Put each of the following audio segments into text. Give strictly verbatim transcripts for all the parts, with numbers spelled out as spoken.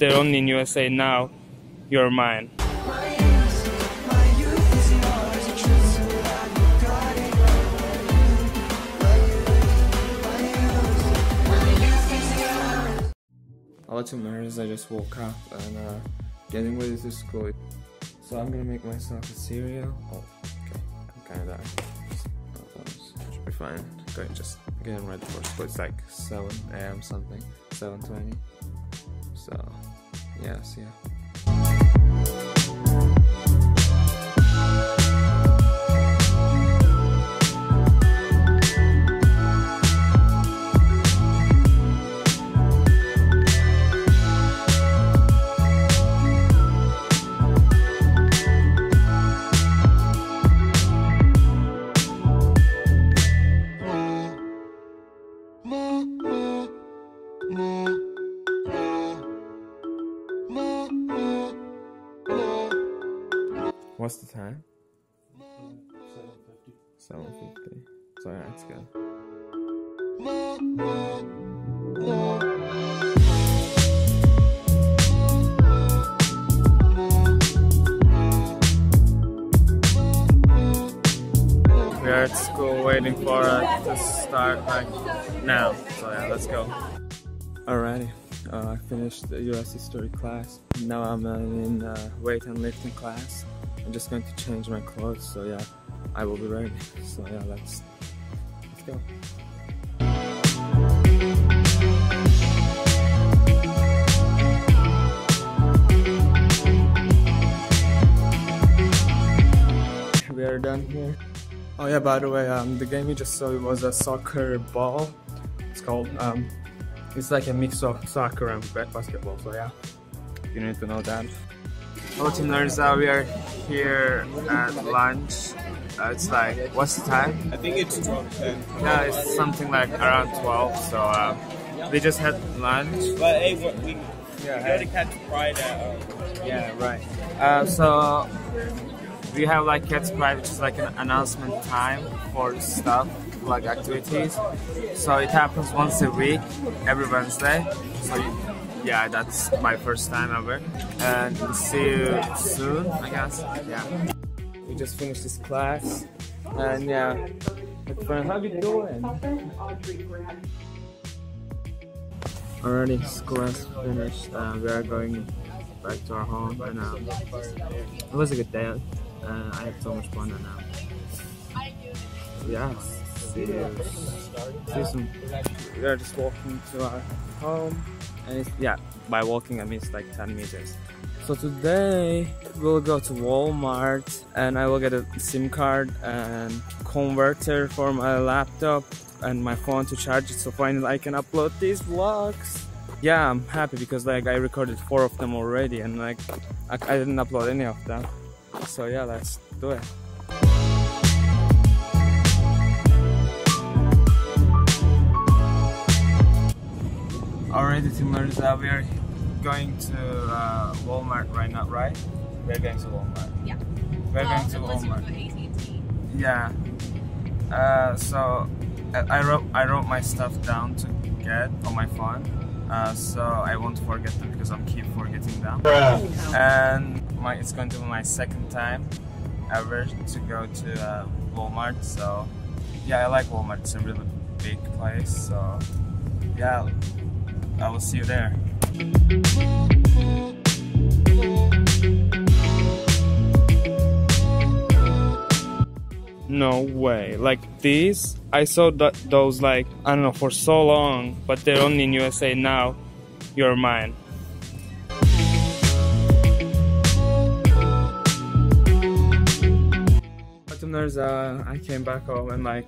they're only in U S A now, you're mine. All that matters is I just woke up and uh, getting ready to school. So I'm gonna make myself a cereal. Oh, okay, I'm kinda dying. Should be fine. Okay, just getting ready for school. It's like seven A M something, seven twenty. So, yeah, see ya. What's the time? seven fifty. So yeah, let's go. We are at school waiting for us to start like now. So yeah, let's go. Alrighty. Uh, I finished the U S history class. Now I'm uh, in uh, weight and lifting class. I'm just going to change my clothes, so yeah, I will be ready. So yeah, let's let's go. We are done here. Oh yeah, by the way, um, the game you just saw was a soccer ball. It's called. Um, it's like a mix of soccer and basketball. So yeah, you need to know that. Hello Timurza, we are here at lunch. Uh, it's like, what's the time? I think it's twelve ten. Yeah, it's something like around twelve, so uh, we just had lunch. But hey, we, we yeah, got to catch pride at um, yeah, right. Uh, so we have like catch pride, which is like an announcement time for stuff, like activities. So it happens once a week, every Wednesday. So you, yeah, that's my first time ever, and see you soon, I guess. Yeah. We just finished this class, and yeah, it's fun. How you doing? Already, school has finished. Uh, we are going back to our home, and um, it was a good day. Uh, I had so much fun, and um, yeah, see you. See you soon. We are just walking to our home. And it's, yeah, by walking I mean it's like ten meters. So today we'll go to Walmart and I will get a SIM card and converter for my laptop and my phone to charge it, so finally I can upload these vlogs. Yeah, I'm happy because like I recorded four of them already and like I, I didn't upload any of them. So yeah, let's do it. Already, Timurza, we are going to uh, Walmart right now, right? We are going to Walmart. Yeah. We are well, going to Walmart. Yeah. Uh, so I wrote I wrote my stuff down to get on my phone, uh, so I won't forget them because I'm keep forgetting them. Yeah. And my, it's going to be my second time ever to go to uh, Walmart. So yeah, I like Walmart. It's a really big place. So yeah. I will see you there. No way. Like these, I saw th those like, I don't know, for so long, but they're only in U S A now. You're mine. Uh, I came back home and like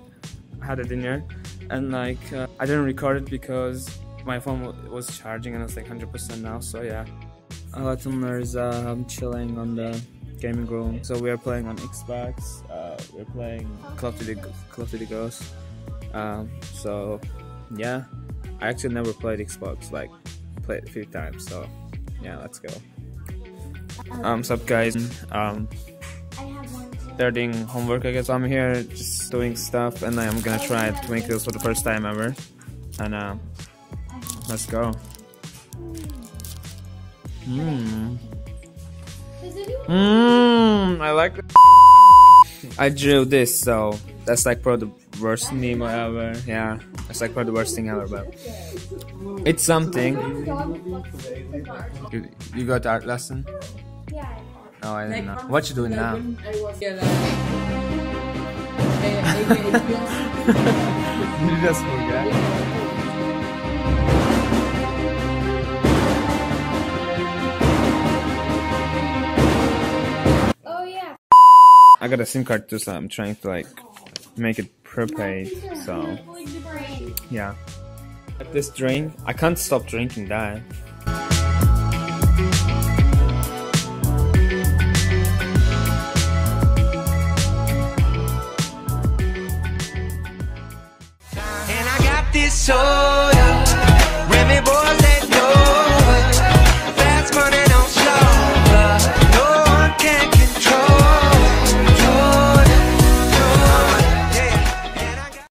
had a dinner and like uh, I didn't record it because my phone was charging and it's like one hundred percent now, so yeah. Hello Timurza, I'm chilling on the gaming room. So we are playing on Xbox, uh, we're playing Call of Duty, Call of Duty Ghost. Um, so yeah, I actually never played Xbox, like played a few times, so yeah, let's go. Um, what's up guys? Um, they're doing homework, I guess. I'm here just doing stuff and I'm gonna try Twinkies for the first time ever. And um, let's go. Mmm. Mmm. I like it. I drew this, so that's like probably the worst name ever. Yeah, that's like probably the worst thing ever, but it's something. You, you got art lesson? Yeah. Oh, I don't know. What you doing now? You just forgot. I got a SIM card too, so I'm trying to like make it prepaid, so yeah. This drink, I can't stop drinking that.